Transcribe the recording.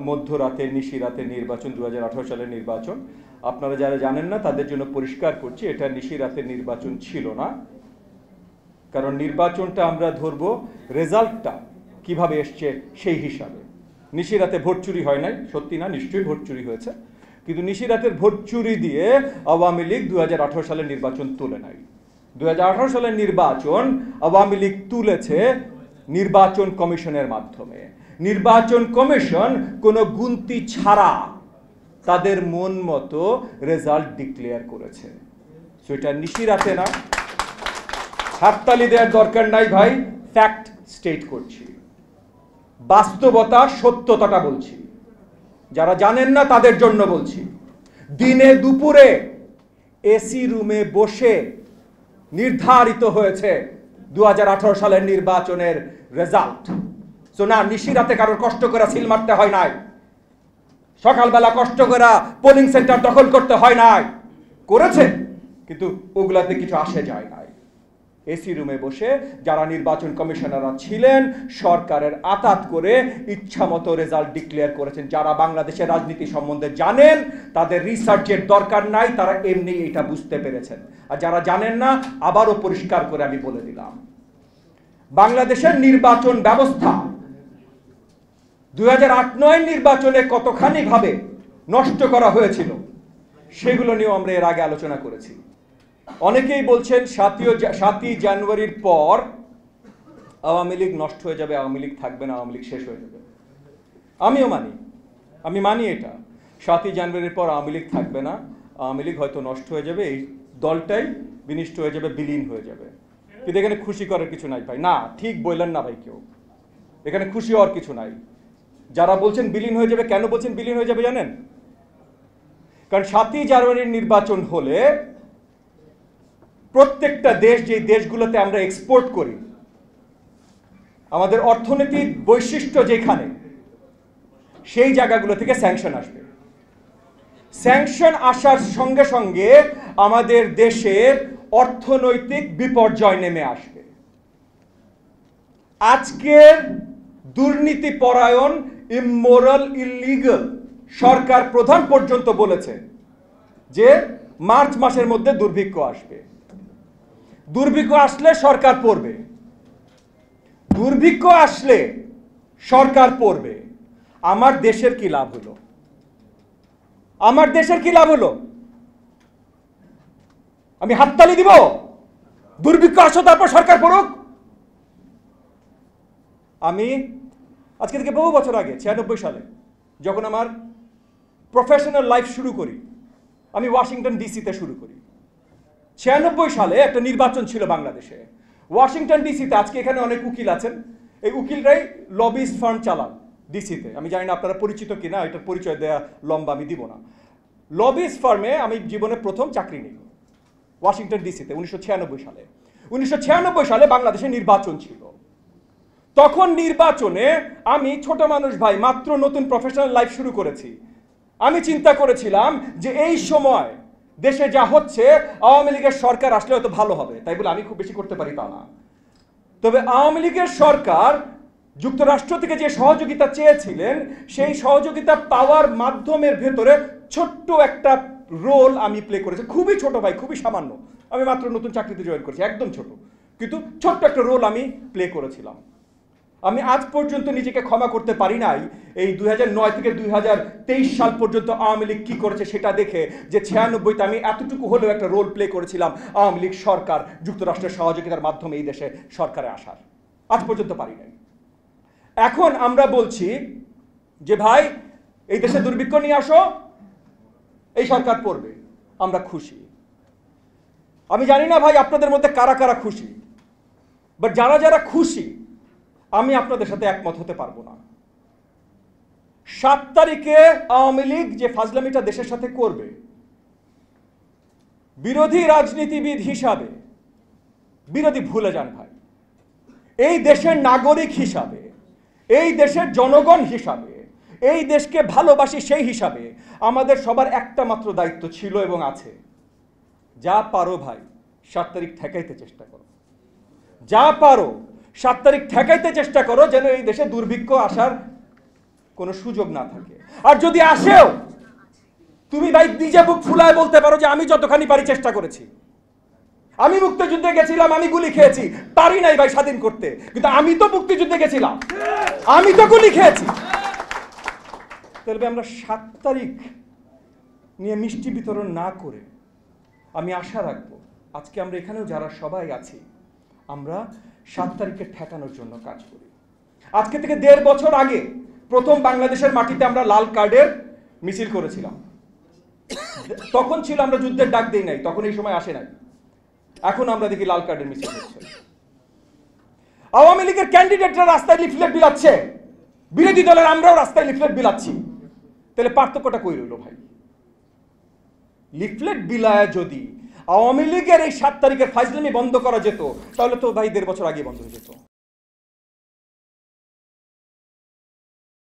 मध्यरातेर निशिरातेर निर्वाचन 2018 सालेर निर्वाचन आपनारा जारा जानेन ना तादेर जोन्नो परिष्कार करछि एटा निशिरातेर निर्वाचन छिलो ना कारण निर्वाचनटा आमरा धरबो रेजाल्टटा किभाबे एसेछे सेई हिसाबे। निशिराते भोट चुरी हय नाई सत्यि ना निश्चयई भोट चुरी हयेछे किन्तु निशिरातेर भोट चुरी दिये आवामी लीग 2018 सालेर निर्वाचन तुले नाई। 2018 सालेर निर्वाचन आवामी लीग तुलेछे निर्वाचन कमिशनेर माध्यमे। निर्वाचन कमिशन कोनो गुनती छाड़ा तादेर मन मतो रेजाल्ट डिक्लेयर करेছে। সো এটা নিশিরাতে না হাততালি দেওয়ার দরকার নাই ভাই, ফ্যাক্ট স্টেট করছি, বাস্তবতা সত্যতাটা বলছি, যারা জানেন না তাদের জন্য বলছি। দিনে দুপুরে এসি রুমে বসে নির্ধারিত হয়েছে 2018 সালের নির্বাচনের রেজাল্ট। সো না নিশিরাতে কারোর কষ্ট করে সিল মারতে হয় নাই, সকালবেলা কষ্ট করে পোলিং সেন্টার দখল করতে হয় নাই, করেছে কিন্তু ওগুলাতে কিছু আসে যায় নাই। এসি রুমে বসে যারা নির্বাচন কমিশনাররা ছিলেন সরকারের আতাত করে ইচ্ছামতো রেজাল্ট ডিক্লেয়ার করেছেন। যারা বাংলাদেশের রাজনীতি সম্বন্ধে জানেন তাদের রিসার্চের দরকার নাই, তারা এমনি এটা বুঝতে পেরেছেন। আর যারা জানেন না আবারও পরিষ্কার করে আমি বলে দিলাম, বাংলাদেশের নির্বাচন ব্যবস্থা 2008-09 নির্বাচনে কতখানি ভাবে নষ্ট করা হয়েছিল সেগুলো নিয়ে আমরা এর আগে আলোচনা করেছি। অনেকেই বলছেন 7ই জানুয়ারির পর আওয়ামী লীগ নষ্ট হয়ে যাবে, আওয়ামী লীগ থাকবে না, আওয়ামী লীগ শেষ হয়ে যাবে। আমিও মানি, আমি মানি এটা 7ই জানুয়ারির পর আওয়ামী লীগ থাকবে না, আওয়ামী লীগ হয়তো নষ্ট হয়ে যাবে, এই দলটাই বিনষ্ট হয়ে যাবে, বিলীন হয়ে যাবে। কিন্তু এখানে খুশি করার কিছু নাই ভাই, না ঠিক বললেন না ভাই, কেউ এখানে খুশি হওয়ার কিছু নাই। যারা বলছেন বিলীন হয়ে যাবে, কেন বলছেন বিলীন হয়ে যাবে জানেন? কারণ 7ই জানুয়ারির নির্বাচন হলে প্রত্যেকটা দেশ, যে দেশগুলোতে আমরা এক্সপোর্ট করি, আমাদের অর্থনীতির বৈশিষ্ট্য যেখানে, সেই জায়গাগুলো থেকে স্যাংশন আসবে। স্যাংশন আসার সঙ্গে সঙ্গে আমাদের দেশের অর্থনৈতিক বিপর্যয় নেমে আসবে। আজকের দুর্নীতি পরায়ণ ইমোরাল ইলিগাল সরকার প্রধান পর্যন্ত বলেছে যে মার্চ মাসের মধ্যে দুর্ভিক্ষ আসবে, দুর্ভিক্ষ আসলে সরকার পড়বে, দুর্ভিক্ষ আসলে সরকার পড়বে। আমার দেশের কি লাভ হলো? আমার দেশের কি লাভ হলো? আমি হাততালি দিব দুর্ভিক্ষ আসো তারপর সরকার পড়ুক? আমি আজকে থেকে বহু বছর আগে 96 সালে যখন আমার প্রফেশনাল লাইফ শুরু করি, আমি ওয়াশিংটন ডিসিতে শুরু করি। 96 সালে একটা নির্বাচন ছিল বাংলাদেশে, ওয়াশিংটন ডিসিতে। আজকে এখানে অনেক উকিল আছেন, এই উকিলরাই লবিস্ট ফার্ম চালান ডিসিতে। আমি জানি না আপনারা পরিচিত কিনা, এটার পরিচয় দেওয়া লম্বা আমি দিব না। লবিস্ট ফার্মে আমি জীবনে প্রথম চাকরি নিই ওয়াশিংটন ডিসিতে 1996 সালে। 1996 সালে বাংলাদেশে নির্বাচন ছিল। তখন নির্বাচনে আমি ছোট মানুষ ভাই, মাত্র নতুন প্রফেশনাল লাইফ শুরু করেছি। আমি চিন্তা করেছিলাম যে এই সময় দেশে যা হচ্ছে আওয়ামী লীগের সরকার আসলে হয়তো ভালো হবে, তাই বলে আমি খুব বেশি করতে পারি তা না। তবে আওয়ামী লীগের সরকার যুক্তরাষ্ট্র থেকে যে সহযোগিতা চেয়েছিলেন, সেই সহযোগিতা পাওয়ার মাধ্যমের ভেতরে ছোট্ট একটা রোল আমি প্লে করেছি। খুবই ছোট ভাই, খুবই সামান্য, আমি মাত্র নতুন চাকরিতে জয়েন করেছি, একদম ছোট, কিন্তু ছোট্ট একটা রোল আমি প্লে করেছিলাম। আমি আজ পর্যন্ত নিজেকে ক্ষমা করতে পারি নাই এই 2009 থেকে 2023 সাল পর্যন্ত আওয়ামী লীগ কী করেছে সেটা দেখে, যে 96-তে আমি এতটুকু হলেও একটা রোল প্লে করেছিলাম আওয়ামী লীগ সরকার যুক্তরাষ্ট্রের সহযোগিতার মাধ্যমে এই দেশে সরকারে আসার, আজ পর্যন্ত পারি নাই। এখন আমরা বলছি যে ভাই এই দেশে দুর্ভিক্ষ নিয়ে আসো, এই সরকার পড়বে, আমরা খুশি। আমি জানি না ভাই আপনাদের মধ্যে কারা কারা খুশি, বাট যারা যারা খুশি আমি আপনাদের সাথে একমত হতে পারবো না। 7 তারিখে আওয়ামী লীগ যে ফাজলামিটা দেশের সাথে করবে, বিরোধী রাজনীতিবিদ হিসাবে, বিরোধী ভুলে যান ভাই, এই দেশের নাগরিক হিসাবে, এই দেশের জনগণ হিসাবে, এই দেশকে ভালোবাসি সেই হিসাবে আমাদের সবার একটা মাত্র দায়িত্ব ছিল এবং আছে, যা পারো ভাই 7 তারিখ ঠেকাইতে চেষ্টা করো, যা পারো 7 তারিখ ঠেকাইতে চেষ্টা করো, যেন এই দেশে দুর্ভিক্ষ আসার কোনো সুযোগ না থাকে। আর যদি আসেও তুমি ভাই নিজে বুক ফুলায় বলতে পারো যে আমি যতখানি পারি চেষ্টা করেছি, আমি মুক্তিযুদ্ধে গেছিলাম, আমি গুলি খেয়েছি, পারি নাই ভাই স্বাধীন করতে, কিন্তু আমি তো মুক্তিযুদ্ধে গেছিলাম, আমি তো গুলি খেয়েছি। তাহলে আমরা 7 তারিখ নিয়ে মিষ্টি বিতরণ না করে আমি আশা রাখবো আজকে আমরা এখানেও যারা সবাই আছি আমরা 7 তারিখকে ঠেকানোর জন্য কাজ করি। আজকে থেকে 1.5 বছর আগে প্রথম বাংলাদেশের মাটিতে আমরা লাল কার্ডের মিছিল করেছিলাম, তখন ছিল আমরা যুদ্ধের ডাক দেই নাই, তখন এই সময় আসে নাই, এখন আমরা দেখি লাল কার্ডের মিছিল হচ্ছে। আওয়ামী লীগের ক্যান্ডিডেটরা রাস্তায় লিফলেট বিলাচ্ছে, বিরোধী দলের আমরাও রাস্তায় লিফলেট বিলাচ্ছি, তাহলে পার্থক্যটা কই রইল ভাই? লিফলেট বিলায় যদি আওয়ামী লীগের এই 7 তারিখের ফাইজলামি বন্ধ করা যেত তাহলে তো ভাই 1.5 বছর আগে বন্ধ হয়ে যেত।